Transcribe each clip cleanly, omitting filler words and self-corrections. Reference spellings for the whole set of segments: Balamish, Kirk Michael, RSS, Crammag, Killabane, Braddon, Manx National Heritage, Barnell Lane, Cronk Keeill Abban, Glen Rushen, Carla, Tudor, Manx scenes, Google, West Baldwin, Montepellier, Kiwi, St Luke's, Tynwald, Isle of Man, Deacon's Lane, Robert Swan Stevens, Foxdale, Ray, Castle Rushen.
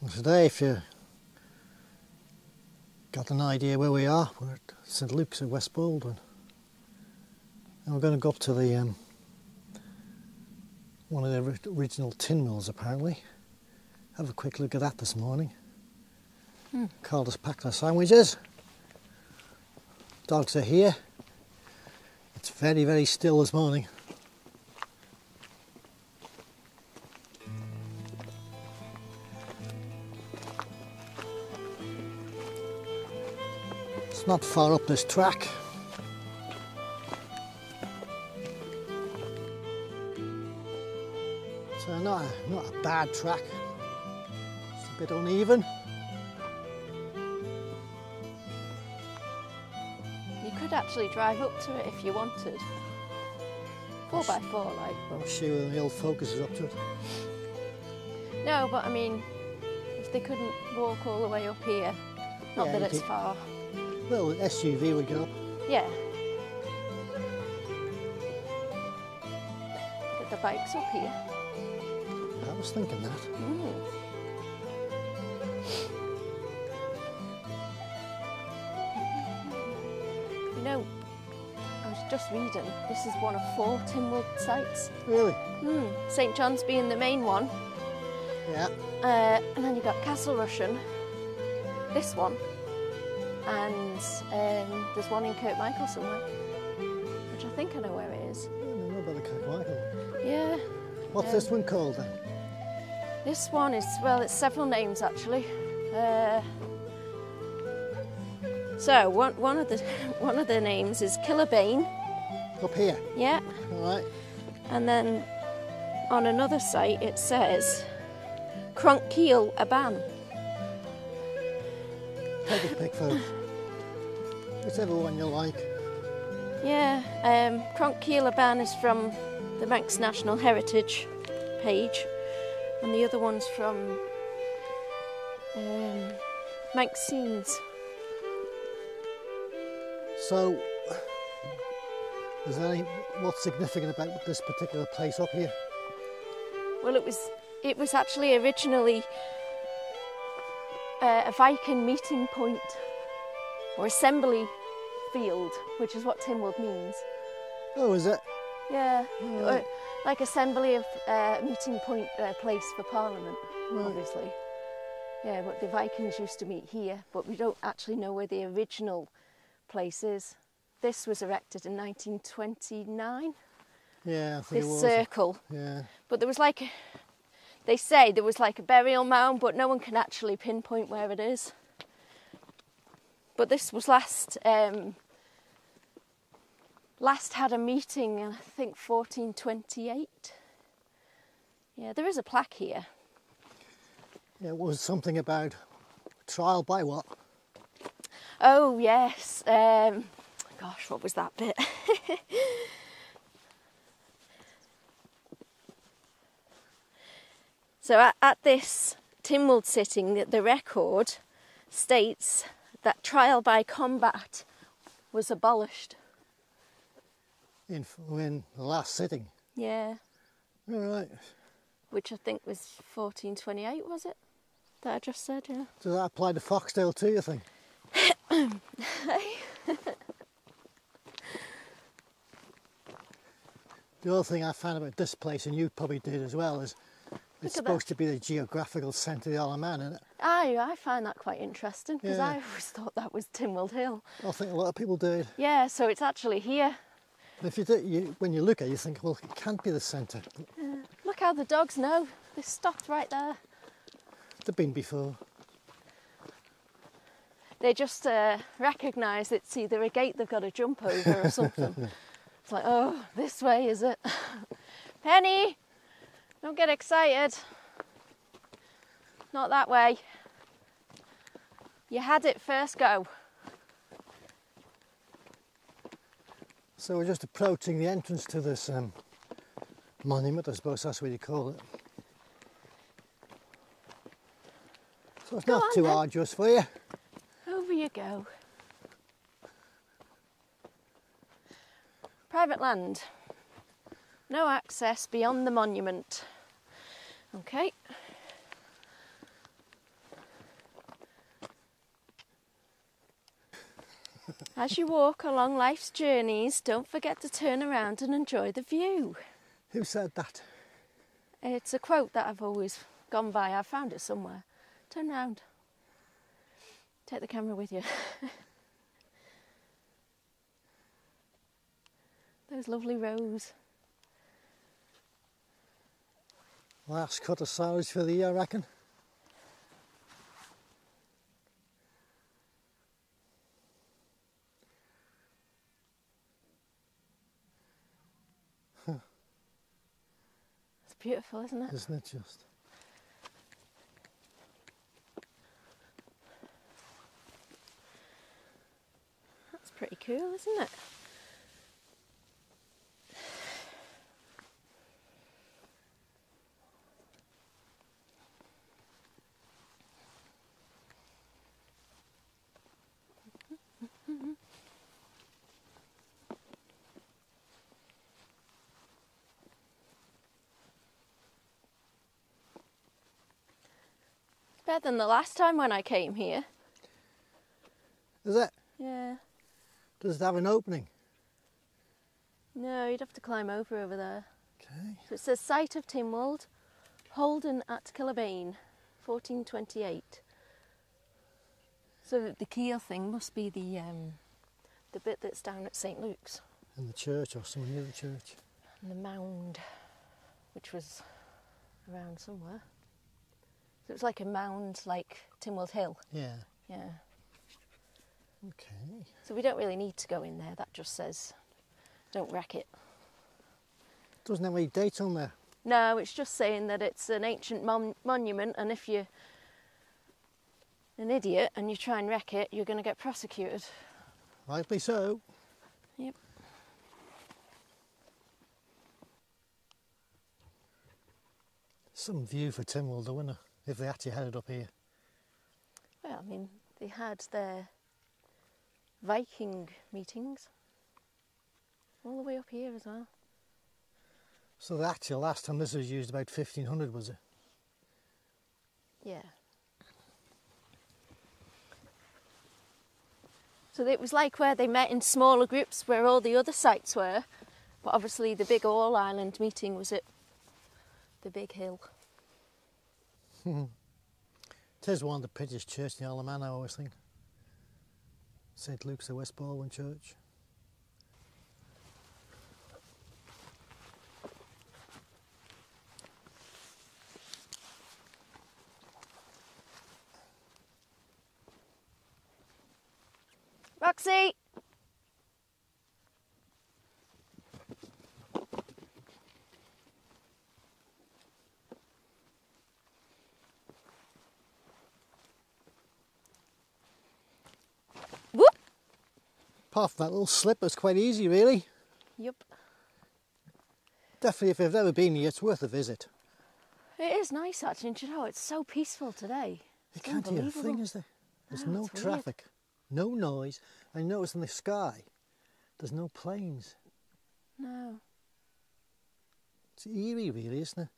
And today, if you got an idea where we are, we're at St Luke's at West Baldwin. And we're going to go up to the one of the original tin mills, apparently. Have a quick look at that this morning. Carla's packed our sandwiches. Dogs are here. It's very, very still this morning. It's not far up this track. So not a bad track. It's a bit uneven. Actually drive up to it if you wanted. 4x4 like. I'm sure the hill focuses up to it. No, but I mean, if they couldn't walk all the way up here, not that it's far. Well, an SUV would get up. Yeah. Get the bikes up here. I was thinking that. Just reading, this is one of 4 Tynwald sites. Really? St John's being the main one. Yeah. And then you've got Castle Rushen, this one, and there's one in Kirk Michael somewhere, which I think I know where it is. I don't know about the Kirk Michael. Yeah. What's this one called then? This one is, well, it's several names actually. So one of the names is Killabane. Up here? Yeah. All right. And then on another site it says Cronk Keeill Abban. Take a pick, folks. Whichever one you like. Yeah, Cronk Keeill Abban is from the Manx National Heritage page, and the other one's from Manx Scenes. So, is there any, what's significant about this particular place up here? Well, it was actually originally a Viking meeting point or assembly field, which is what Tynwald means. Oh, is it? Yeah, or, like assembly of meeting point place for Parliament, obviously. Yeah, but the Vikings used to meet here, but we don't actually know where the original place is. This was erected in 1929. Yeah, I think it was. This circle. Yeah. But there was like, they say there was like a burial mound, but no one can actually pinpoint where it is. But this was last had a meeting in I think 1428. Yeah, there is a plaque here. Yeah, it was something about trial by what? Oh yes, gosh, what was that bit? So at this Tynwald sitting, the record states that trial by combat was abolished. In the last sitting? Yeah. All right. Which I think was 1428, was it? That I just said, yeah. Does that apply to Foxdale too, you think? The other thing I found about this place, and you probably did as well, is it's supposed to be the geographical centre of the Isle of Man, isn't it? I find that quite interesting because I always thought that was Tynwald Hill. I think a lot of people did. Yeah, so it's actually here. And if you do, when you look at it, you think, well, it can't be the centre. Look how the dogs know. They stopped right there. They've been before. They just recognise it's either a gate they've got to jump over or something. It's like, oh, this way, is it? Penny, don't get excited. Not that way. You had it first go. So we're just approaching the entrance to this monument, I suppose that's what you call it. So it's not too arduous for you. You go. Private land. No access beyond the monument. Okay. As you walk along life's journeys, don't forget to turn around and enjoy the view. Who said that? It's a quote that I've always gone by. I found it somewhere. Turn around. Take the camera with you. Those lovely rows. Last cut of sows for the year, I reckon. Huh. It's beautiful, isn't it? Isn't it just? That's pretty cool, isn't it? Better than the last time when I came here. Is it? Yeah. Does it have an opening? No, you'd have to climb over there. Okay. So it says site of Tynwald, Holden at Killabane, 1428. So the Keeill thing must be the bit that's down at St Luke's. And the church, or somewhere near the church. And the mound, which was around somewhere. It was like a mound, like Tynwald Hill. Yeah. Yeah. Okay. So we don't really need to go in there. That just says, don't wreck it. Doesn't have any date on there. No, it's just saying that it's an ancient monument, and if you're an idiot and you try and wreck it, you're going to get prosecuted. Likely so. Yep. Some view for Tynwald, though, isn't it? If they actually headed up here. Well, I mean, they had their Viking meetings all the way up here as well. So the actual last time this was used, about 1500, was it? Yeah. So it was like where they met in smaller groups, where all the other sites were, but obviously the big all-island meeting was at the big hill. Tis one of the prettiest churches in the Isle of Man, I always think. St Luke's, the West Baldwin church. Roxy! Apart from that little slip, it's quite easy, really. Yep. Definitely, if you've never been here, it's worth a visit. It is nice, actually, and you know, it's so peaceful today. You can't hear a thing, is there? There's no traffic, no noise. I notice in the sky, there's no planes. No. It's eerie, really, isn't it?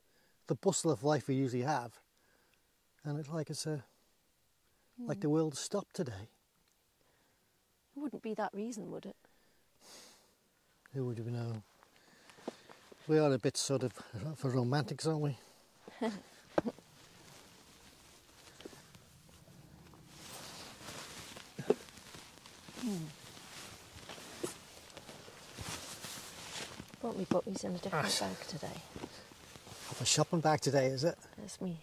The bustle of life we usually have, and it's like like the world stopped today. It wouldn't be that reason, would it? Who would we know? We are a bit sort of for romantics, aren't we? Bought me butties in a different bag today. A shopping bag today, is it? That's me.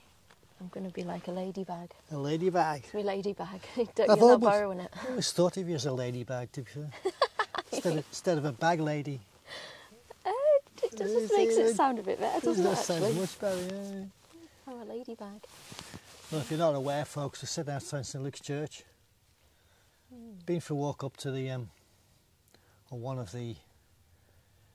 I'm going to be like a ladybag. A ladybag? It's my ladybag. You're not borrowing it. I always thought of you as a ladybag, to be fair. instead of a bag lady. It just makes it sound a bit better, doesn't it? It sounds much better, yeah. Oh, a ladybag. Well, if you're not aware, folks, we're sitting outside St Luke's Church. Been for a walk up to the one of the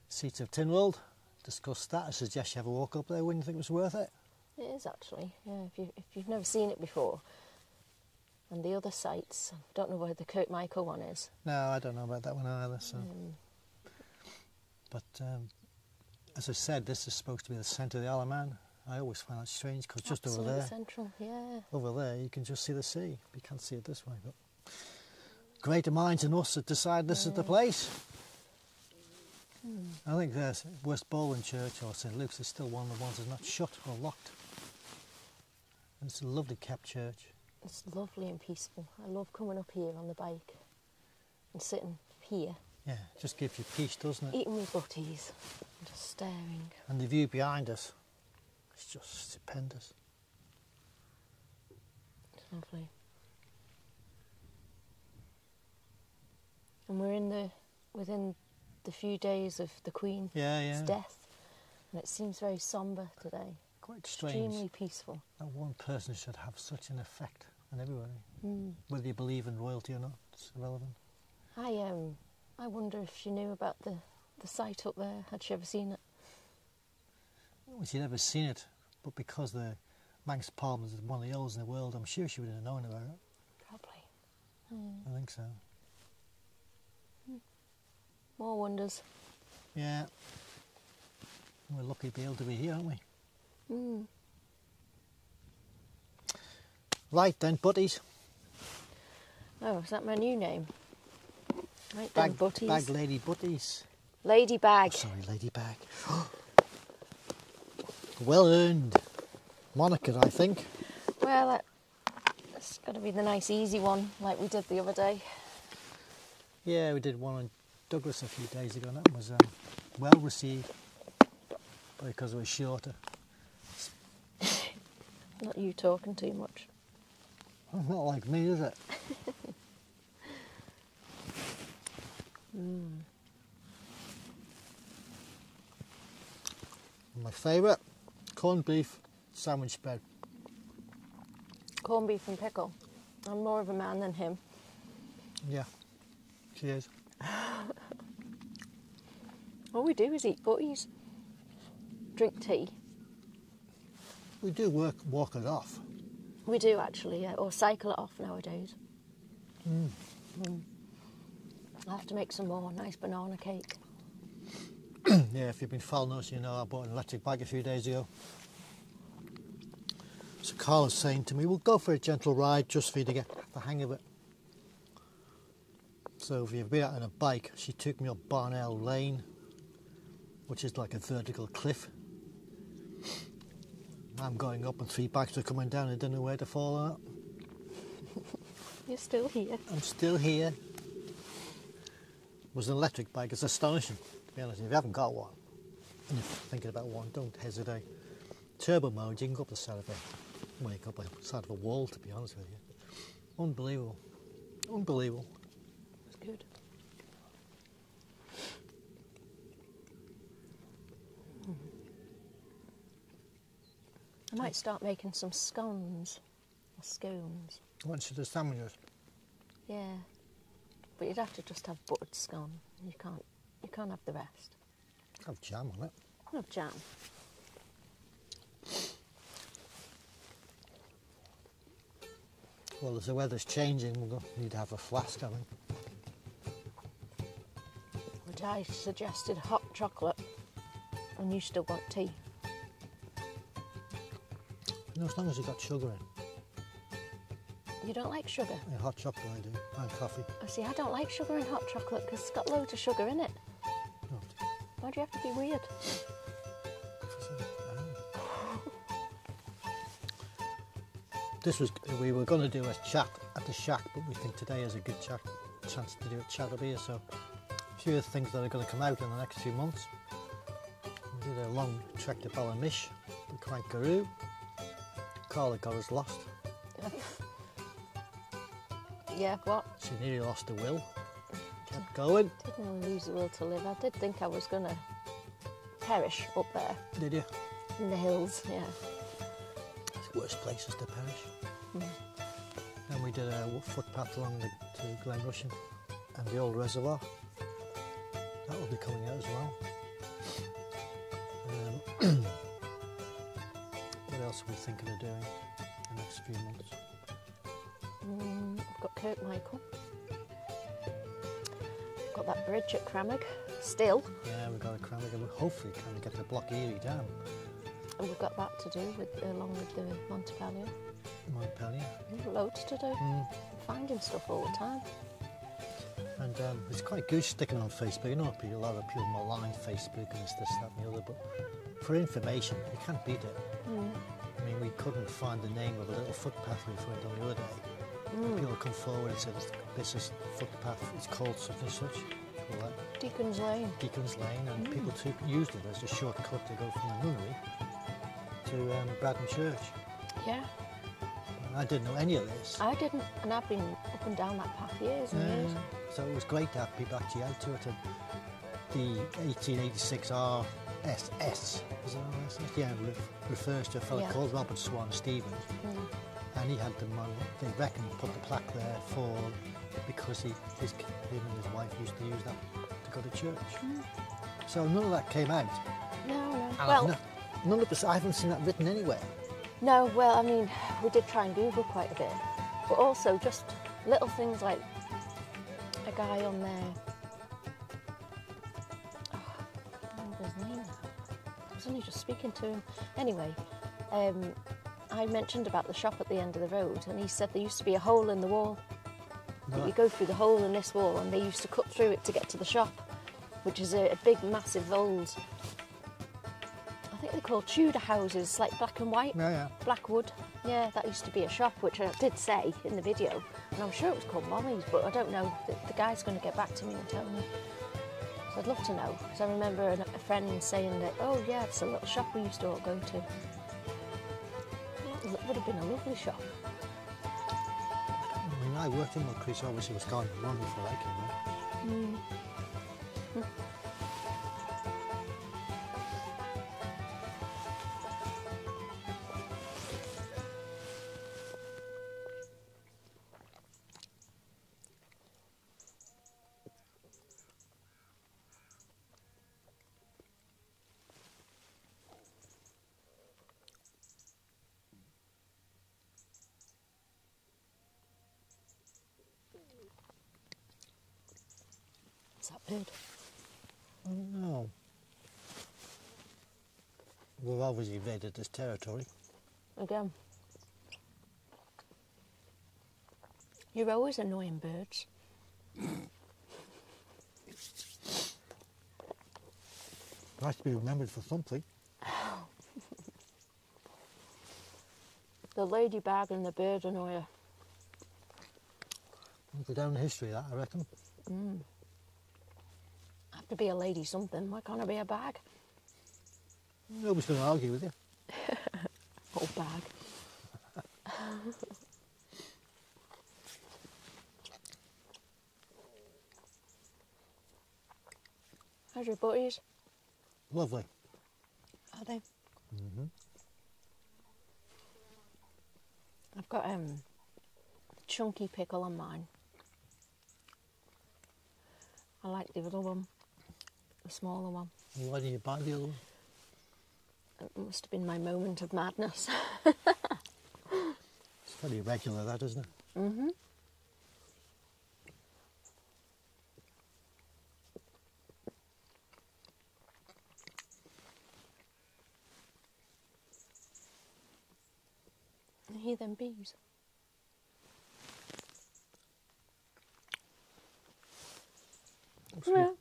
seats of Tynwald. Discussed that. I suggest you have a walk up there. Wouldn't you think it was worth it? It is actually, yeah, if you've never seen it before. And the other sites, I don't know where the Kirk Michael one is. No, I don't know about that one either, so... But, as I said, this is supposed to be the centre of the Isle of Man. I always find that strange, because just over there... central, yeah. Over there, you can just see the sea. You can't see it this way, but... greater minds than us that decide this is the place. I think there's West Baldwin Church or St Luke's is still one of the ones that's not shut or locked. And it's a lovely kept church. It's lovely and peaceful. I love coming up here on the bike and sitting here. Yeah, just gives you peace, doesn't it? Eating with butties and just staring. And the view behind us, it's just stupendous. It's lovely. And we're in the, within the few days of the Queen's death, and it seems very sombre today. Quite strange. Extremely peaceful. That one person should have such an effect on everybody, whether you believe in royalty or not, it's irrelevant. I wonder if she knew about the site up there. Had she ever seen it? I don't think she'd ever seen it, but because the Manx Parliament is one of the oldest in the world, I'm sure she would have known about it. Probably. I think so. More wonders. Yeah. We're lucky to be able to be here, aren't we? Right then, buddies. Oh, is that my new name? Right then, buddies. Bag lady buddies. Lady bag. Oh, sorry, lady bag. Well earned moniker, I think. Well, that's got to be the nice, easy one, like we did the other day. Yeah, we did one on Douglas a few days ago, and that was well received, but because it was shorter. Not you talking too much. Not like me, is it? My favourite, corned beef sandwich spread. Corned beef and pickle. I'm more of a man than him. Yeah, she is. All we do is eat butties, drink tea. We do walk it off. We do actually, yeah, or cycle it off nowadays. I'll have to make some more nice banana cake. Yeah, if you've been following us, you know I bought an electric bike a few days ago. So Carla's saying to me, we'll go for a gentle ride just for you to get the hang of it. So if you've been out on a bike, she took me up Barnell Lane, which is like a vertical cliff. I'm going up and three bikes are coming down and I don't know where to fall out. You're still here. I'm still here. It was an electric bike, it's astonishing. To be honest, if you haven't got one, and if you're thinking about one, don't hesitate. Turbo mode, you can go up the side of a, well, you can go up the side of a wall, to be honest with you. Unbelievable. Unbelievable. It's good. I might start making some scones or scones. Once you do sandwiches? Yeah, but you'd have to just have buttered scone. You can't have the rest. Have jam on it. Have jam. Well, as the weather's changing, we'll need to have a flask, I think. Which I suggested hot chocolate, and you still want tea. No, as long as you've got sugar in. You don't like sugar? Yeah, hot chocolate I do, and coffee. Oh, see, I don't like sugar in hot chocolate because it's got loads of sugar in it. No. Why do you have to be weird? This was, we were going to do a chat at the shack, but we think today is a good chance to do a chat up here, so a few of the things that are going to come out in the next few months. We did a long trek to Balamish, the Crankaroo. Carla got us lost. Yeah, what? She nearly lost the will. Kept going. Didn't lose the will to live. I did think I was going to perish up there. Did you? In the hills, yeah. It's the worst places to perish. And we did a footpath along to Glen Rushen and the old reservoir. That will be coming out as well. We're thinking of doing the next few months. I've got Kirk Michael. I've got that bridge at Crammag, still. Yeah, we've got a Crammag and we're hopefully trying to get the Block Erie down. And we've got that to do with, along with the Montepellier. Montepellier. Loads to do. Finding stuff all the time. And it's quite good sticking on Facebook. You know, a lot of people malign Facebook and it's this, that and the other, but for information, you can't beat it. Mm. I mean, we couldn't find the name of a little footpath we found on the other day. Mm. People come forward and say, this is footpath, it's called such and such. Like Deacon's Lane. Deacon's Lane, and people too used it as a shortcut to go from the nunnery to Braddon Church. Yeah. And I didn't know any of this. I didn't, and I've been up and down that path years and years. So it was great to have people actually out to it. And the 1886 RSS, is it RSS? Yeah, refers to a fellow called Robert Swan Stevens, and he had the money. They reckon put the plaque there for. Because him and his wife used to use that to go to church. Mm. So none of that came out. No. And well, none of this, I haven't seen that written anywhere. No, well, I mean, we did try and Google quite a bit. But also just little things like a guy on there. Oh, I can't remember his name now. I was only just speaking to him. Anyway, I mentioned about the shop at the end of the road, and he said there used to be a hole in the wall. But you go through the hole in this wall, and they used to cut through it to get to the shop, which is a big, massive old, I think they're called Tudor houses, like black and white, black wood. Yeah, that used to be a shop, which I did say in the video, and I'm sure it was called Mommy's, but I don't know. The guy's going to get back to me and tell me. So I'd love to know, because I remember a friend saying that, oh yeah, it's a little shop we used to all go to. It would have been a lovely shop. I worked in Moncrief, so obviously it was gone long before I came in. Mm. Is that bird? I don't know. We've obviously invaded this territory. Again. You're always annoying birds. Nice to be remembered for something. The ladybug and the bird annoyer. It's down in history, that, I reckon. Mm. To be a lady something, why can't I be a bag? Nobody's going to argue with you. Oh, bag. How's your buddies? Lovely. Are they? Mm-hmm. I've got chunky pickle on mine. I like the other one. The smaller one. Why did you buy the other one? It must have been my moment of madness. It's fairly irregular, that, isn't it? Mm-hmm. I hear them bees. Well.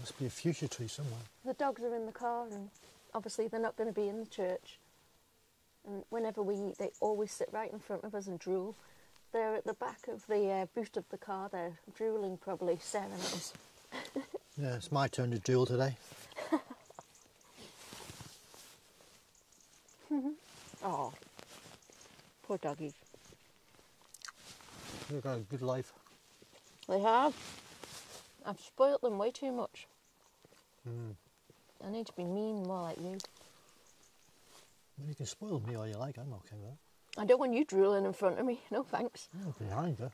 Must be a fuchsia tree somewhere. The dogs are in the car, and obviously they're not going to be in the church. And whenever we eat, they always sit right in front of us and drool. They're at the back of the boot of the car. They're drooling, probably staring at us. Yeah, it's my turn to drool today. Oh, poor doggies. They've got a good life. They have. I've spoilt them way too much. Mm. I need to be mean, more like you. Well, you can spoil me all you like, I'm okay with that. I don't want you drooling in front of me, no thanks. Oh, behind her.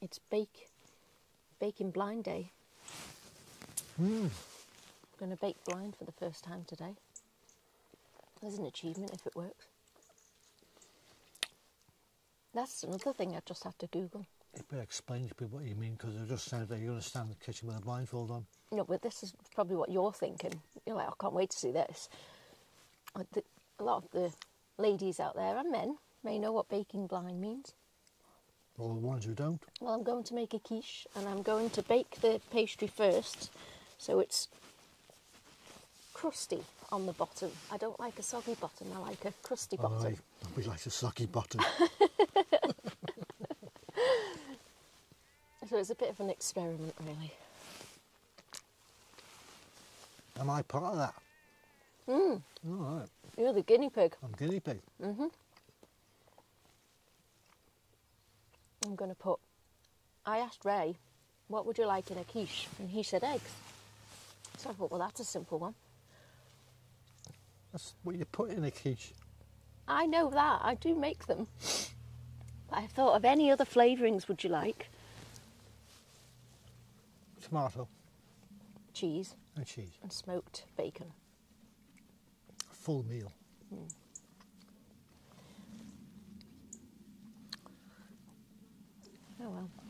It's baking blind day. Mm. I'm going to bake blind for the first time today. There's an achievement if it works. That's another thing I just had to Google. You better explain to people what you mean, because it just sounds like you're going to stand in the kitchen with a blindfold on. No, but this is probably what you're thinking. You're like, I can't wait to see this. A lot of the ladies out there and men may know what baking blind means. All the ones who don't. Well, I'm going to make a quiche and I'm going to bake the pastry first so it's crusty on the bottom. I don't like a soggy bottom, I like a crusty bottom. Nobody likes a soggy bottom. So it's a bit of an experiment, really. Am I part of that? Mm. All right. You're the guinea pig. I'm guinea pig. Mm-hmm. I'm going to put... I asked Ray, what would you like in a quiche? And he said eggs. So I thought, well, that's a simple one. That's what you put in a quiche. I know that. I do make them. But I thought of any other flavourings would you like? Tomato. Cheese. And cheese. And smoked bacon. A full meal. Mm. Oh well.